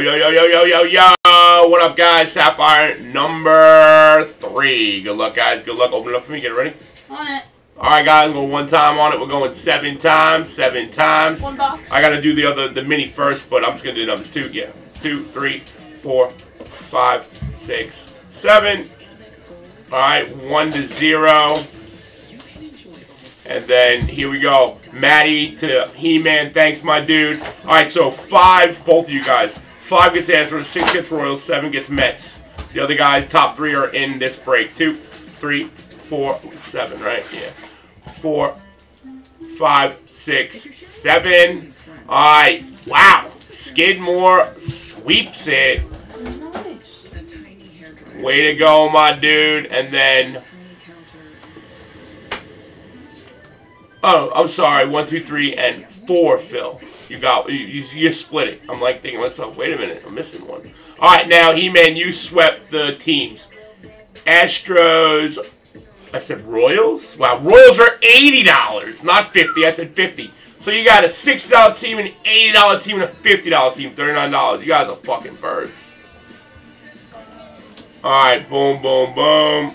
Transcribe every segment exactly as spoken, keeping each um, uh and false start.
Yo, yo, yo, yo, yo, yo, yo. What up, guys? Sapphire number three. Good luck, guys. Good luck. Open it up for me. Get it ready. On it. All right, guys. We're going one time on it. We're going seven times. Seven times. One box. I got to do the other, the mini first, but I'm just going to do numbers two. Yeah. Two, three, four, five, six, seven. All right. One to zero. And then here we go. Maddie to He-Man. Thanks, my dude. All right. So five, both of you guys. Five gets Astros, six gets Royals, seven gets Mets. The other guys, top three, are in this break. Two, three, four, seven, right? Yeah. Four, five, six, seven. All right. Wow. Skidmore sweeps it. Way to go, my dude. And then... Oh, I'm sorry. One, two, three, and four, Phil. You got, you, you, you split it. I'm like thinking to myself, wait a minute, I'm missing one. All right, now, He-Man, you swept the teams. Astros, I said Royals? Wow, Royals are eighty dollars, not fifty. I said fifty. So you got a sixty dollar team, an eighty dollar team, and a fifty dollar team, thirty-nine dollars. You guys are fucking birds. All right, boom, boom, boom.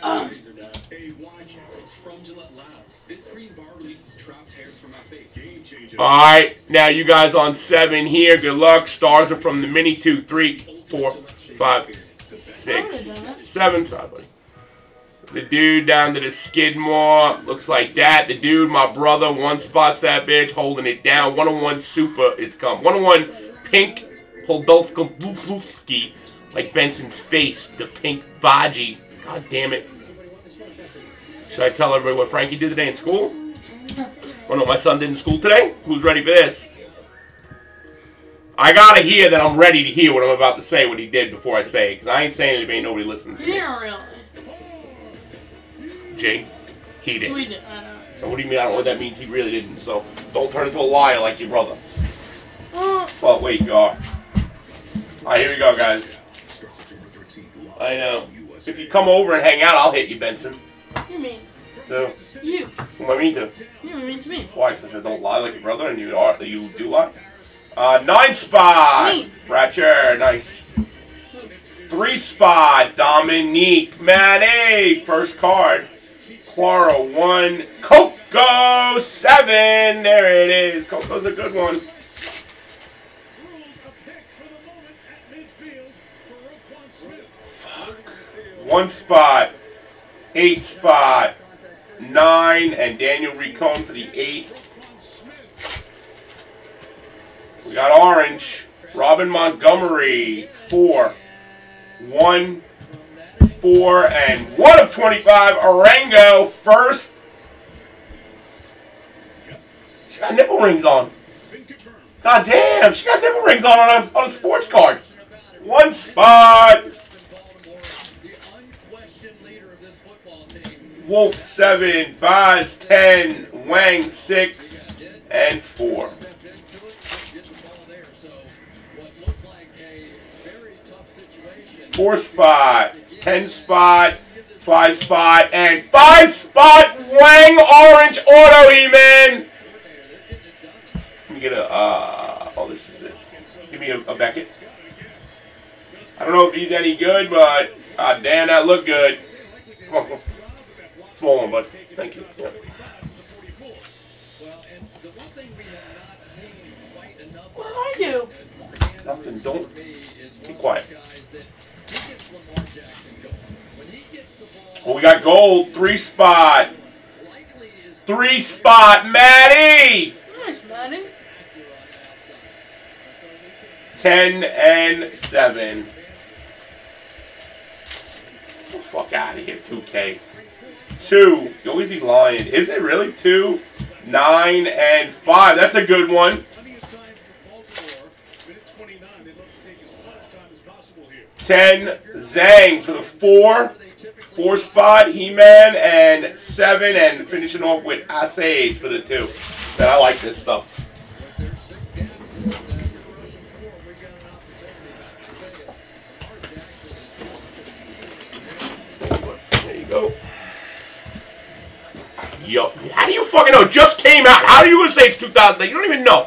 Um. Alright, now you guys on seven here. Good luck. Stars are from the mini. Two, three, four, five, six, seven. Sorry, buddy. The dude down to the Skidmore. Looks like that. The dude, my brother, one spot's that bitch, holding it down. one oh one Super is come. one oh one Pink Podolski, like Benson's face. The Pink Vaji. God damn it. Should I tell everybody what Frankie did today in school? Oh no, my son did in school today? Who's ready for this? I gotta hear that I'm ready to hear what I'm about to say, what he did before I say it, because I ain't saying it, ain't nobody listening to me. You didn't really. Jay, he did. We did. I know. So what do you mean? I don't know what that means. He really didn't. So don't turn into a liar like your brother. Uh. Oh, wait, y'all. Alright, here we go, guys. I know. If you come over and hang out, I'll hit you, Benson. You mean? No. You. Who am I mean to? You were mean to me. Why? Because I said don't lie like your brother, and you are you do lie. Uh, nine spot. Me. Ratcher, nice. Me. Three spot. Dominique Manet. First card. Clara one. Coco seven. There it is. Coco's a good one. Fuck. One spot. Eight spot. Nine, and Daniel Ricone for the eight. We got orange. Robin Montgomery, four. One, four, and one of twenty-five. Arango, first. She got nipple rings on. God damn, she got nipple rings on on a, on a sports card. One spot. Wolf seven, Boz ten, Wang six, and four. Four spot, ten spot, five spot, and five spot Wang orange auto, E-Man. Let me get a. Uh, oh, this is it. Give me a, a Beckett. I don't know if he's any good, but uh, damn, that looked good. Come on, come on. Small one, bud. Thank you. Yeah. What did I do? Nothing. Don't. Be quiet. Well, we got gold. Three spot. Three spot. Maddie. Nice, Maddie. Ten and seven. Oh, fuck out of here, two K. Two. You always be lying. Is it really two? Nine and five. That's a good one. Ten. Zhang for the four. Four spot. He-Man and seven. And finishing off with Asays for the two. Man, I like this stuff. There you go. Yo, how do you fucking know? It just came out. How do you gonna say it's two thousand? You don't even know.